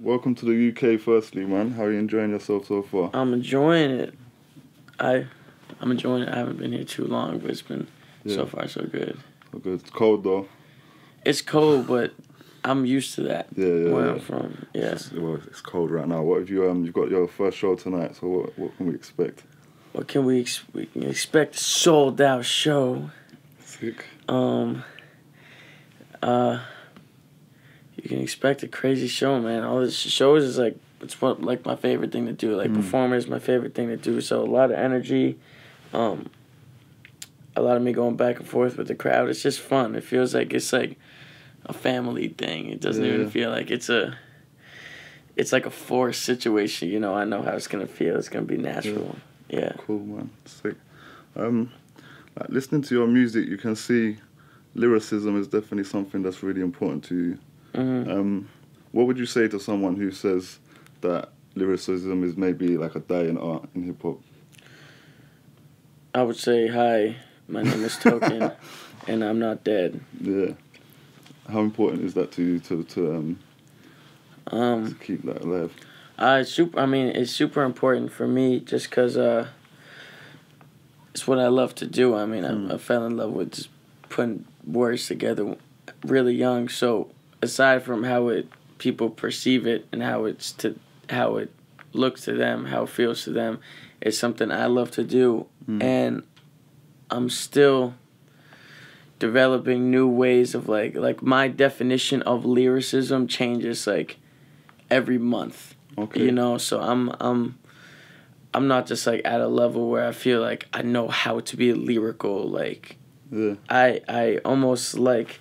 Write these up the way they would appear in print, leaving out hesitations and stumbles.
welcome to the UK firstly, man. How are you enjoying yourself so far? I'm enjoying it. I'm enjoying it. I haven't been here too long, but it's been so far so good. Okay. It's cold though. It's cold, but I'm used to that. Where I'm from. Yeah. It's cold right now. What have you you've got your first show tonight, so what can we expect? What can we expect? A sold out show. Sick. You can expect a crazy show, man. All this shows is like, it's what, like my favorite thing to do. Like performing is my favorite thing to do. So a lot of energy, a lot of me going back and forth with the crowd. It's just fun. It feels like it's like a family thing. It doesn't even feel like it's a, it's like a forced situation. You know, I know how it's gonna feel. It's gonna be natural. Yeah. Cool, man. Sick. Like listening to your music, you can see lyricism is definitely something that's really important to you. What would you say to someone who says that lyricism is maybe like a dying art in hip hop? I would say, hi, my name is Token, and I'm not dead. Yeah. How important is that to you to keep that alive? I mean, it's super important for me just because it's what I love to do. I mean, I fell in love with just putting words together really young. So aside from how people perceive it and how it looks to them, how it feels to them, it's something I love to do. And I'm still developing new ways of like my definition of lyricism changes like every month. Okay. You know, so I'm not just like at a level where I feel like I know how to be lyrical. Like I almost like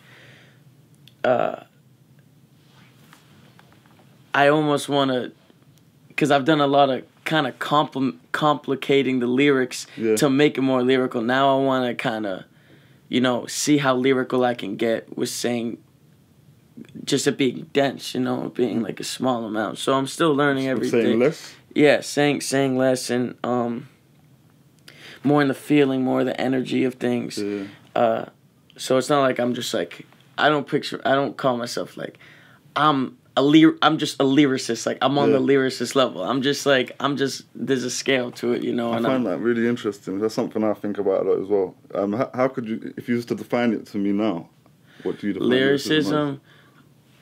I almost want to, because I've done a lot of kind of complicating the lyrics to make it more lyrical. Now I want to kind of, you know, see how lyrical I can get with saying. Just it being dense, you know, being like a small amount. So I'm still learning everything. Saying less? Yeah, saying less and more in the feeling, more the energy of things. Yeah. So it's not like I'm just like, I don't call myself like, I'm just a lyricist. Like, I'm on the lyricist level. There's a scale to it, you know. I find that really interesting. That's something I think about a lot as well. How could you, if you used to define it to me now, what do you define lyricism as?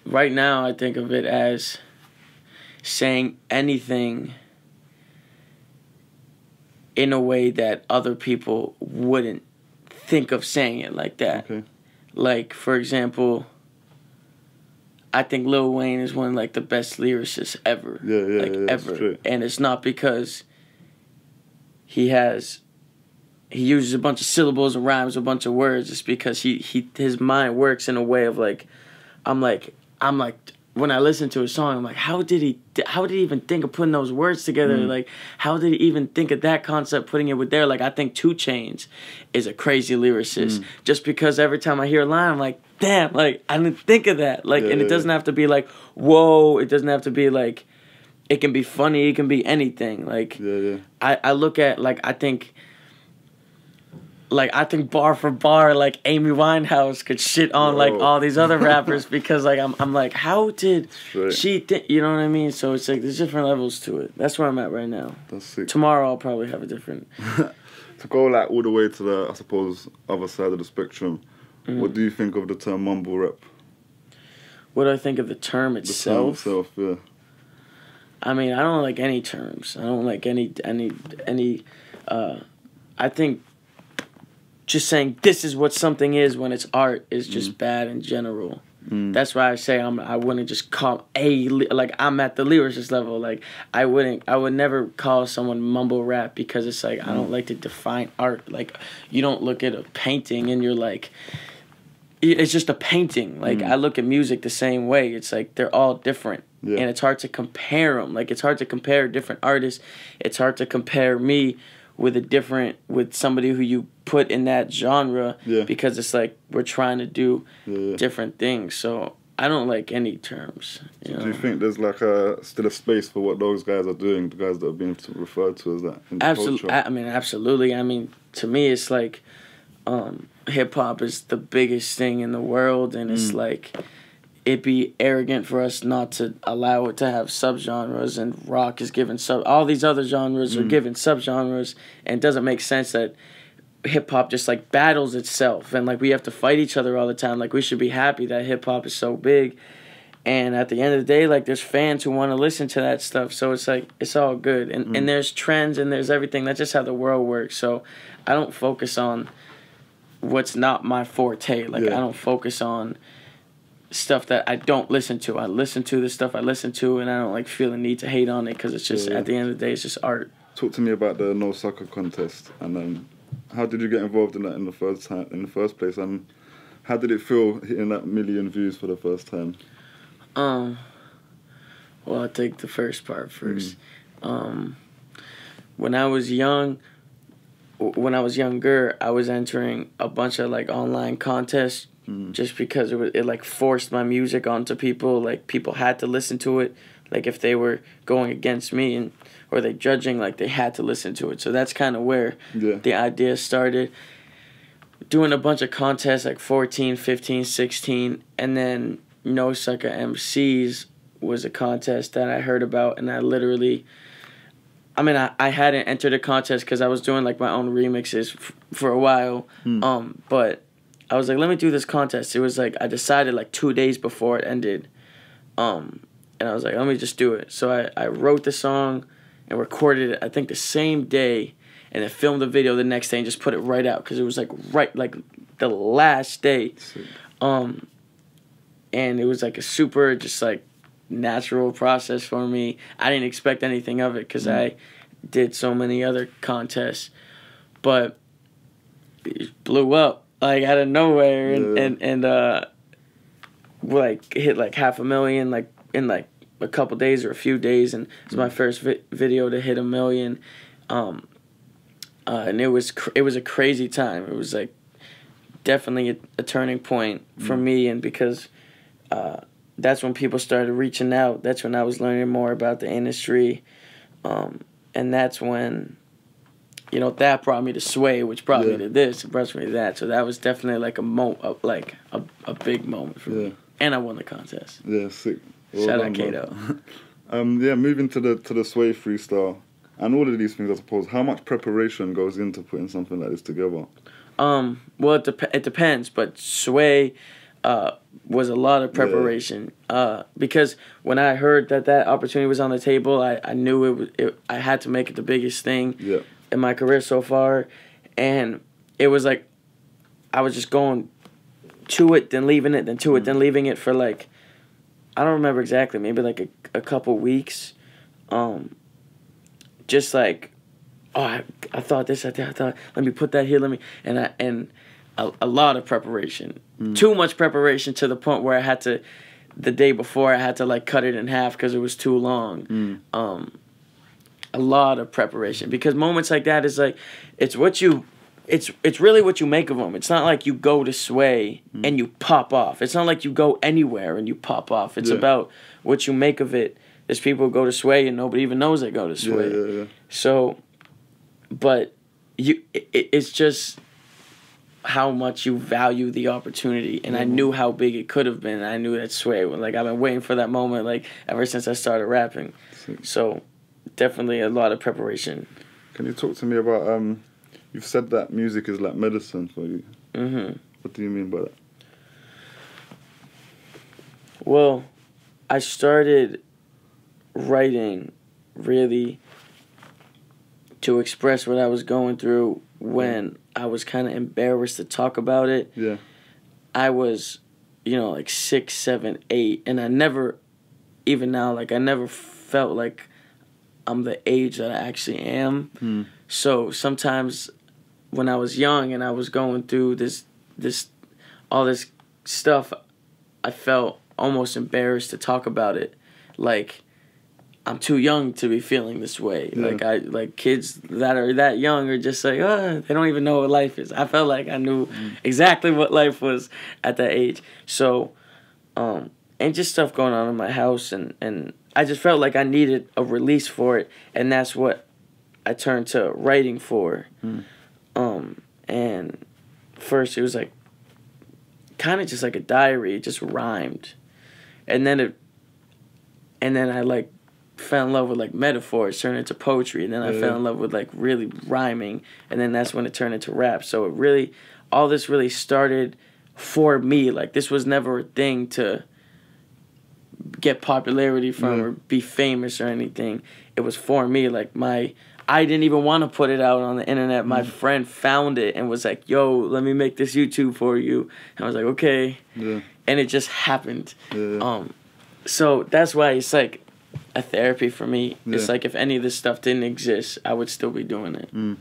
Right now, I think of it as saying anything in a way that other people wouldn't think of saying it like that. Okay. Like, for example, I think Lil Wayne is one of, like, the best lyricists ever. Ever. True. And it's not because he uses a bunch of syllables and rhymes, a bunch of words. It's because his mind works in a way of, like, I'm like, when I listen to a song, I'm like, how did he even think of putting those words together? Like, how did he even think of that concept, putting it with there? Like, I think 2 Chainz is a crazy lyricist just because every time I hear a line, I'm like, damn, like, I didn't think of that. Like, and it doesn't have to be like, whoa, it doesn't have to be like, it can be funny, it can be anything. Like, I look at, like, I think bar for bar, like, Amy Winehouse could shit on, like, all these other rappers because, like, I'm like, how did she think? You know what I mean? So it's like there's different levels to it. That's where I'm at right now. That's sick. Tomorrow I'll probably have a different. To go, like, all the way to the, I suppose, other side of the spectrum, what do you think of the term mumble rap? What do I think of the term itself? The term itself, yeah. I mean, I don't like any terms. I don't like any. I think just saying this is what something is when it's art is just bad in general. That's why I say I wouldn't just call like, I'm at the lyricist level. Like, I would never call someone mumble rap because it's like, I don't like to define art. Like, you don't look at a painting and you're like, it's just a painting. Like, I look at music the same way. It's like, they're all different. Yeah. And it's hard to compare them. Like, it's hard to compare different artists. It's hard to compare me with somebody who you put in that genre because it's like we're trying to do different things. So I don't like any terms. You know? Do you think there's like still a space for what those guys are doing, the guys that are being referred to as that? Absolutely. I mean, absolutely. I mean, to me, it's like hip hop is the biggest thing in the world, and it's like it'd be arrogant for us not to allow it to have subgenres, and rock is given all these other genres are given subgenres, and it doesn't make sense that hip-hop just, like, battles itself, and, like, we have to fight each other all the time. Like, we should be happy that hip-hop is so big, and at the end of the day, like, there's fans who want to listen to that stuff, so it's, like, it's all good, and there's trends, and there's everything. That's just how the world works, so I don't focus on what's not my forte. Like, I don't focus on stuff that I don't listen to. I listen to the stuff I listen to, and I don't, like, feel the need to hate on it, because it's just, at the end of the day, it's just art. Talk to me about the No Sucker contest, and how did you get involved in that in the first place, and how did it feel hitting that 1 million views for the first time? Well, I'll take the first part first. When I was young, when I was younger, I was entering a bunch of, like, online contests just because it like forced my music onto people. Like, people had to listen to it. Like, if they were going against me or they judging, like, they had to listen to it. So that's kind of where the idea started. Doing a bunch of contests, like 14, 15, 16, and then No Sucker MCs was a contest that I heard about, and I literally, I mean, I hadn't entered a contest because I was doing, like, my own remixes for a while, but I was like, let me do this contest. It was, like, I decided, like, 2 days before it ended, and I was like, let me just do it. So I wrote the song and recorded it, I think, the same day, and then filmed the video the next day and just put it right out because it was, like, right the last day. And it was, like, a super just, like, natural process for me. I didn't expect anything of it because I did so many other contests. But it blew up, like, out of nowhere, and like, hit, like, 500,000, like, in, like, a couple days or a few days, and it's my first video to hit 1 million, and it was a crazy time. It was, like, definitely a turning point for me, and because that's when people started reaching out. That's when I was learning more about the industry, and that's when, you know, that brought me to Sway, which brought me to this, it brought me to that. So that was definitely, like, a big moment for me, and I won the contest. Yeah, sick. Well, shout out Kato. Yeah, moving to the Sway freestyle and all of these things, I suppose. How much preparation goes into putting something like this together? Well, it depends, but Sway was a lot of preparation because when I heard that opportunity was on the table, I knew I had to make it the biggest thing in my career so far, and it was like I was just going to it, then leaving it, then to it, then leaving it for, like, I don't remember exactly, maybe like a couple weeks. Just like, oh, I thought this, I thought, let me put that here, and a lot of preparation. Too much preparation to the point where the day before I had to, like, cut it in half because it was too long. A lot of preparation, because moments like that is, like, it's really what you make of them. It's not like you go to Sway and you pop off. It's not like you go anywhere and you pop off. It's about what you make of it. There's people who go to Sway and nobody even knows they go to Sway. So, but it's just how much you value the opportunity. And I knew how big it could have been. I knew that Sway, like, I've been waiting for that moment, like, ever since I started rapping. So definitely a lot of preparation. Can you talk to me about... You've said that music is like medicine for you. What do you mean by that? Well, I started writing really to express what I was going through when I was kind of embarrassed to talk about it. I was, you know, like 6, 7, 8, and I never, even now, like, I never felt like I'm the age that I actually am. So sometimes... when I was young and I was going through all this stuff, I felt almost embarrassed to talk about it. Like, I'm too young to be feeling this way. Like, kids that are that young are just like, they don't even know what life is. I felt like I knew exactly what life was at that age. So, and just stuff going on in my house, and I just felt like I needed a release for it, and that's what I turned to writing for. And first it was, like, kind of just like a diary. It just rhymed. And then it, and then I like fell in love with like metaphors, turned into poetry, and then I fell in love with like really rhyming, and then that's when it turned into rap. So it really, all this really started for me. Like this was never a thing to get popularity from or be famous or anything. It was for me. Like my, I didn't even want to put it out on the internet. My friend found it and was like, yo, let me make this YouTube for you. And I was like, okay. Yeah. And it just happened. Yeah. So that's why it's like a therapy for me. Yeah. It's like if any of this stuff didn't exist, I would still be doing it. Mm.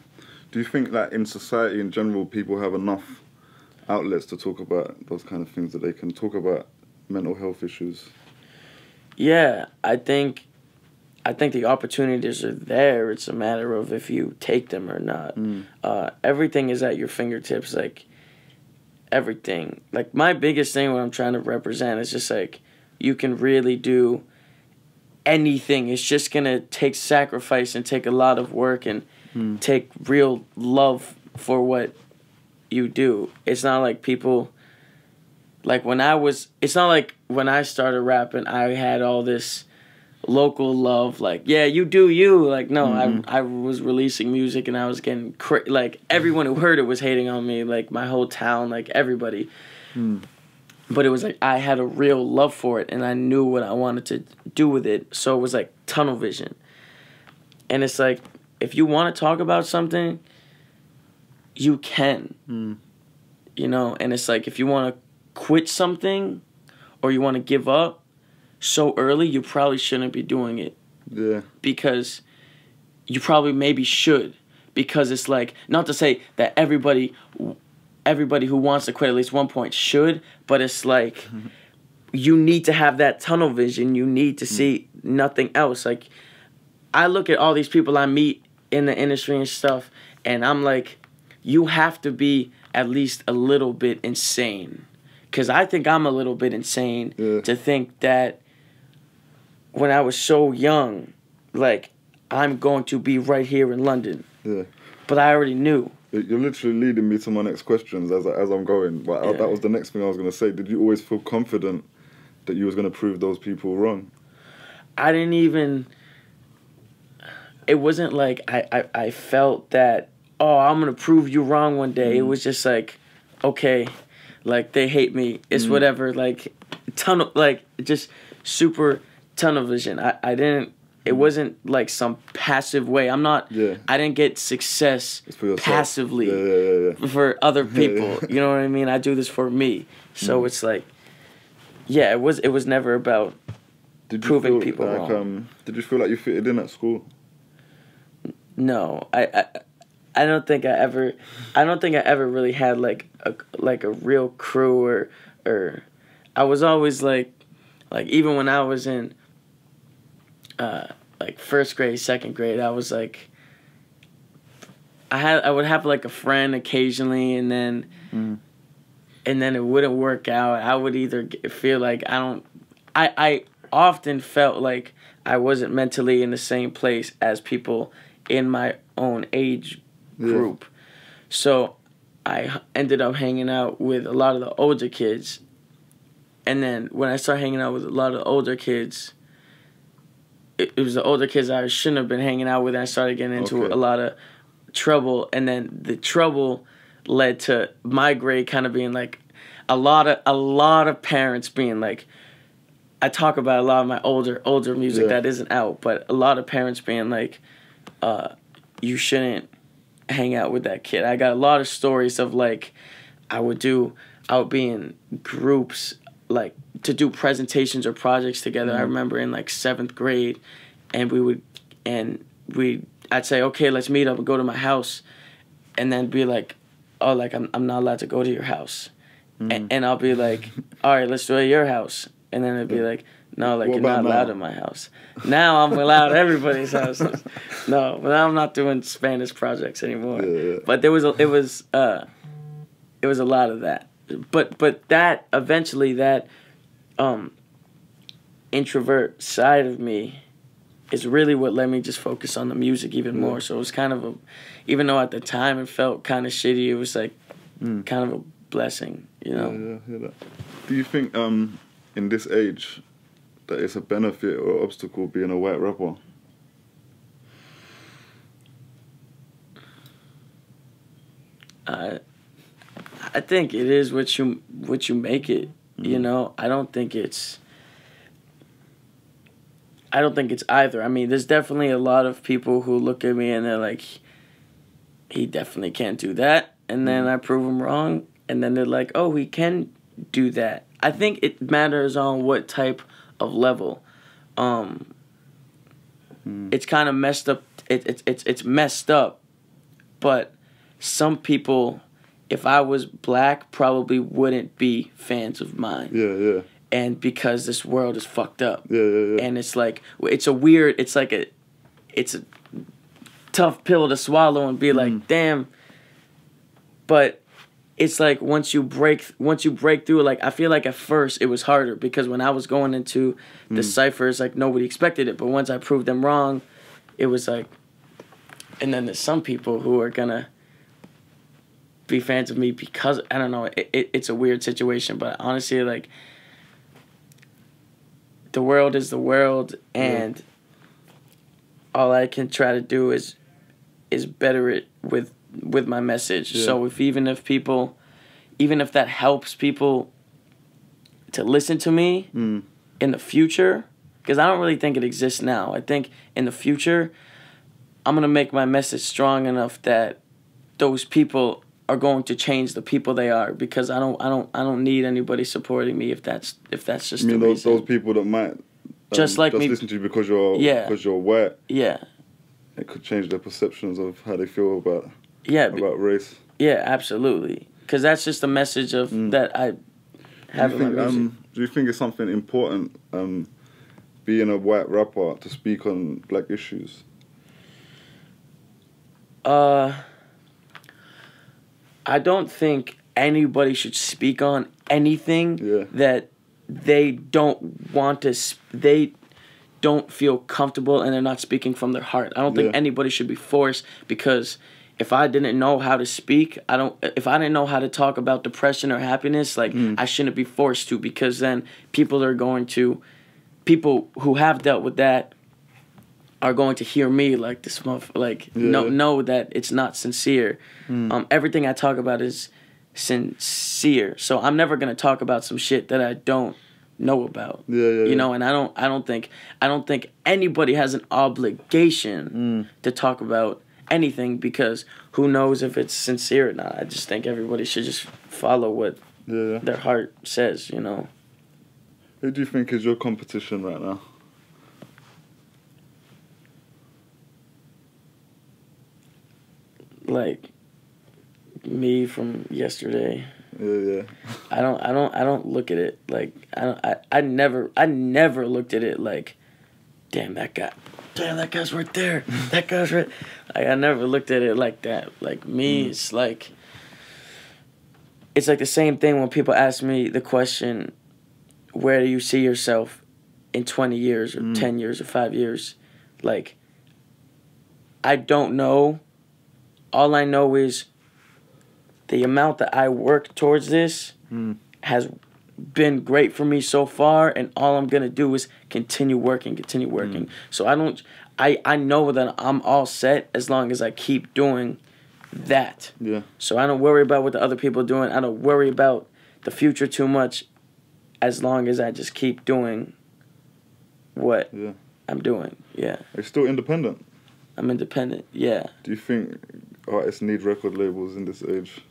Do you think that in society in general, people have enough outlets to talk about those kind of things, that they can talk about mental health issues? Yeah, I think the opportunities are there. It's a matter of if you take them or not. Everything is at your fingertips, like, everything. Like, my biggest thing when I'm trying to represent is just, like, you can really do anything. It's just going to take sacrifice and take a lot of work and take real love for what you do. It's not like people... Like, when I was... It's not like when I started rapping, I had all this... local love, like, yeah, you do you. Like, no, I was releasing music and I was getting like everyone who heard it was hating on me, like my whole town, like everybody. But it was like I had a real love for it and I knew what I wanted to do with it, so it was like tunnel vision. And it's like if you want to talk about something, you can, you know. And it's like if you want to quit something or you want to give up so early, you probably shouldn't be doing it. Yeah. Because you probably maybe should. Because it's like, not to say that everybody who wants to quit at least one point should, but it's like, you need to have that tunnel vision. You need to see nothing else. Like, I look at all these people I meet in the industry and stuff, and I'm like, you have to be at least a little bit insane. Because I think I'm a little bit insane to think that when I was so young, like, I'm going to be right here in London. Yeah. But I already knew. You're literally leading me to my next questions as I'm going. But that was the next thing I was going to say. Did you always feel confident that you was going to prove those people wrong? I didn't even... It wasn't like I felt that, oh, I'm going to prove you wrong one day. It was just like, okay, like, they hate me. It's whatever, like, tunnel, like, just super... tunnel vision. I didn't, it wasn't like some passive way. I'm not, I didn't get success passively for other people. You know what I mean? I do this for me. So it's like, yeah, it was never about proving people wrong. Did you feel like you fitted in at school? No, I don't think I ever, really had like a real crew or I was always like even when I was in, like, first grade, second grade, I was, like, I would have, like, a friend occasionally, and then, it wouldn't work out. I would either feel like I often felt like I wasn't mentally in the same place as people in my own age group. So I ended up hanging out with a lot of the older kids. And then when I started hanging out with a lot of the older kids, it was the older kids I shouldn't have been hanging out with. And I started getting into a lot of trouble. And then the trouble led to my grade kind of being like a lot of parents being like, I talk about a lot of my older music that isn't out, but a lot of parents being like, you shouldn't hang out with that kid. I got a lot of stories of like, I would be in groups like to do presentations or projects together. I remember in like 7th grade, and I'd say, okay, let's meet up and go to my house, and then be like, oh, like I'm not allowed to go to your house, and I'll be like, all right, let's do it at your house, and then it'd be like, no, like, you're not allowed in my house. Now I'm allowed at everybody's houses. No, but I'm not doing Spanish projects anymore. Yeah. But there was it was a lot of that. But that, eventually, that introvert side of me is really what let me just focus on the music even more. So it was kind of a, even though at the time it felt kind of shitty, it was like kind of a blessing, you know? Yeah, I hear that. Do you think in this age, that it's a benefit or obstacle being a white rapper? I think it is what you make it. Mm-hmm. You know, I don't think it's either. I mean, there's definitely a lot of people who look at me and they're like, he definitely can't do that, and then I prove them wrong, and then they're like, oh, he can do that. I think it matters on what type of level. It's kind of messed up. It's messed up, but some people, if I was black, probably wouldn't be fans of mine. Yeah, yeah. And because this world is fucked up. Yeah, yeah, yeah. And it's like, it's a weird, it's a tough pill to swallow and be like, damn. But it's like once you break through, like, I feel like at first it was harder because when I was going into the ciphers, like, nobody expected it. But once I proved them wrong, it was like, and then there's some people who are gonna be fans of me because, I don't know, it's a weird situation. But honestly, like, the world is the world, and all I can try to do is better it with my message. Yeah. So even if that helps people to listen to me in the future, because I don't really think it exists now. I think in the future, I'm gonna make my message strong enough that those people are going to change the people they are, because I don't need anybody supporting me if that's just the reason. Those people that might just listen to you because you're white. Yeah. It could change their perceptions of how they feel about race. Yeah, absolutely. Because that's just the message of that I have in my music. Do you think it's something important, being a white rapper, to speak on black issues? I don't think anybody should speak on anything that they don't want to. They don't feel comfortable, and they're not speaking from their heart. I don't think anybody should be forced, because if I didn't know how to speak, if I didn't know how to talk about depression or happiness, like, I shouldn't be forced to, because then people who have dealt with that are going to hear me like this month, like, know that it's not sincere. Everything I talk about is sincere, so I'm never gonna talk about some shit that I don't know about. You know, and I don't think anybody has an obligation to talk about anything, because who knows if it's sincere or not. I just think everybody should just follow what their heart says. You know. Who do you think is your competition right now? Like, me from yesterday. Yeah. I don't look at it like, I never looked at it like, damn that guy's right there. That guy's right. Like, I never looked at it like that. Like, me, it's like the same thing when people ask me the question, where do you see yourself in 20 years or 10 years or 5 years? Like, I don't know. All I know is the amount that I work towards this has been great for me so far, and all I'm going to do is continue working. So I know that I'm all set as long as I keep doing that. Yeah. So I don't worry about what the other people are doing. I don't worry about the future too much, as long as I just keep doing what I'm doing. Yeah. Are you still independent? I'm independent, yeah. Do you think artists need record labels in this age?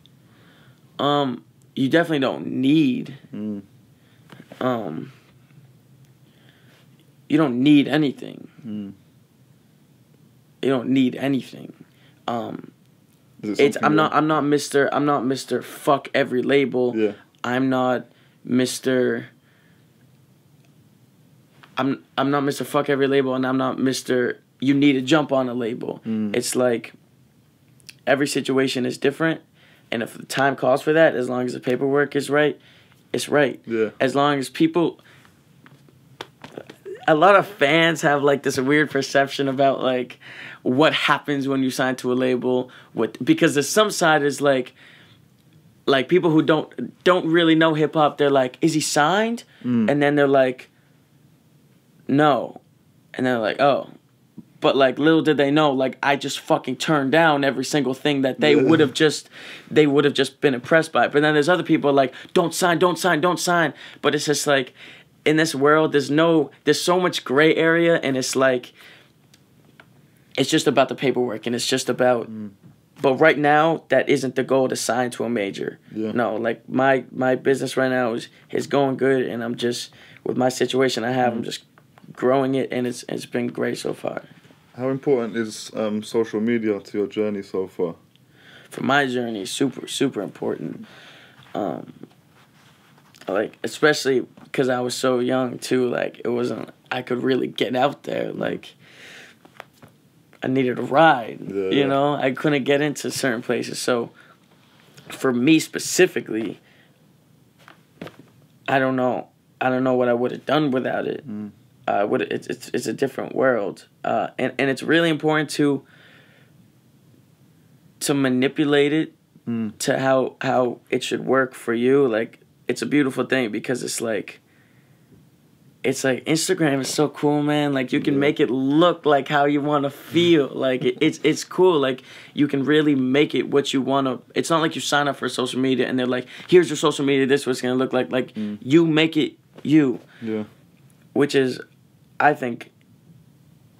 You definitely don't need. You don't need anything. You don't need anything. I'm not Mr. Fuck every label. Yeah. I'm not Mr. Fuck every label, and I'm not Mr. You need to jump on a label. It's like, every situation is different, and if the time calls for that, as long as the paperwork is right, it's right. Yeah. As long as people... A lot of fans have, like, this weird perception about, like, what happens when you sign to a label. Because there's some side is, like people who don't really know hip-hop, they're like, is he signed? And then they're like... no. And they're like, oh. But, like, little did they know, like, I just fucking turned down every single thing that they would have just, they would have just been impressed by. But then there's other people like, don't sign, don't sign, don't sign. But it's just like, in this world, there's no, there's so much gray area, and it's like, it's just about the paperwork, and it's just about, but right now, that isn't the goal to sign to a major. Yeah. No, like, my business right now is going good, and I'm just, with my situation I have, I'm just growing it, and it's been great so far. How important is social media to your journey so far? For my journey, super, super important. Like, especially because I was so young, too. Like, it wasn't... I could really get out there. Like, I needed a ride, you know? I couldn't get into certain places. So, for me specifically, I don't know. I don't know what I would have done without it. It's a different world, and it's really important to manipulate it to how it should work for you. Like, it's a beautiful thing, because it's like Instagram is so cool, man. Like, you can make it look like how you want to feel. Like, it's cool. Like, you can really make it what you want to. It's not like you sign up for social media and they're like, here's your social media, this is what it's gonna look like. Like, you make it you. Yeah. Which is, I think,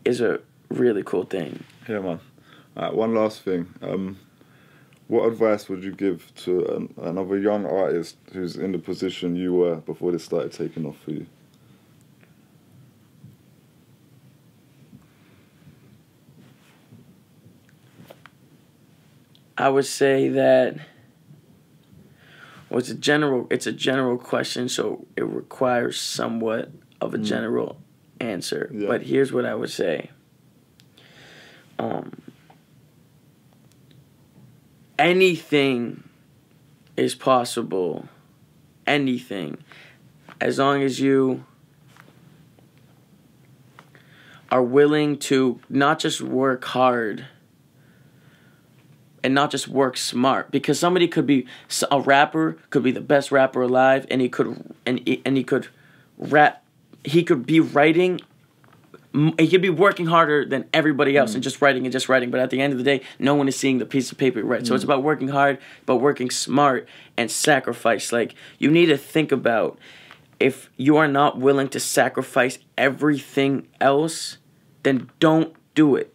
is a really cool thing. Yeah, man. One last thing. What advice would you give to another young artist who's in the position you were before they started taking off for you? I would say that... Well, it's a general question, so it requires somewhat... of a general answer, but here's what I would say. Anything is possible. Anything. As long as you are willing to not just work hard and not just work smart, because somebody could be, a rapper could be the best rapper alive, and he could rap. He could be working harder than everybody else and just writing. But at the end of the day, no one is seeing the piece of paper you write. So it's about working hard, but working smart and sacrifice. Like, you need to think about, if you are not willing to sacrifice everything else, then don't do it.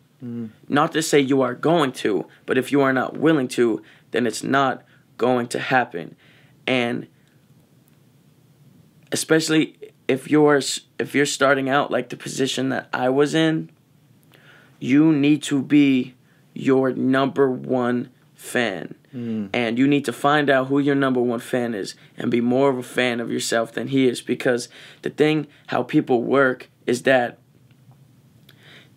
Not to say you are going to, but if you are not willing to, then it's not going to happen. And especially... If you're starting out, like the position that I was in, you need to be your number one fan. And you need to find out who your number one fan is and be more of a fan of yourself than he is. Because the thing, how people work, is that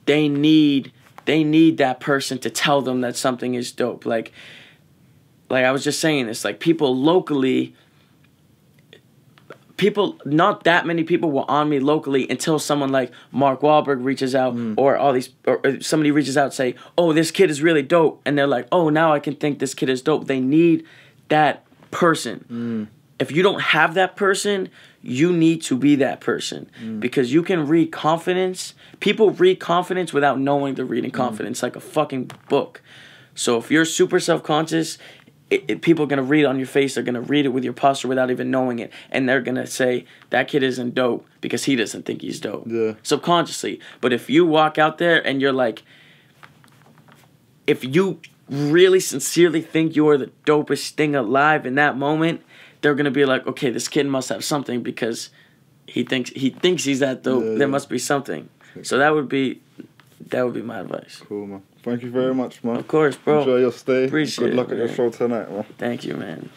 they need that person to tell them that something is dope. Like I was just saying this, like, people locally... People, not that many people were on me locally until someone like Mark Wahlberg reaches out, or somebody reaches out and say, oh, this kid is really dope. And they're like, oh, now I can think this kid is dope. They need that person. If you don't have that person, you need to be that person, because you can read confidence. People read confidence without knowing they're reading confidence, like a fucking book. So if you're super self-conscious, people are going to read on your face. They're going to read it with your posture without even knowing it. And they're going to say, that kid isn't dope because he doesn't think he's dope. Yeah. Subconsciously. But if you walk out there and you're like, if you really sincerely think you're the dopest thing alive in that moment, they're going to be like, okay, this kid must have something, because he thinks he's that dope. Yeah. There must be something. So that would be my advice. Cool, man. Thank you very much, man. Of course, bro. Enjoy your stay. Appreciate it. Good luck at your show tonight, man. Thank you, man.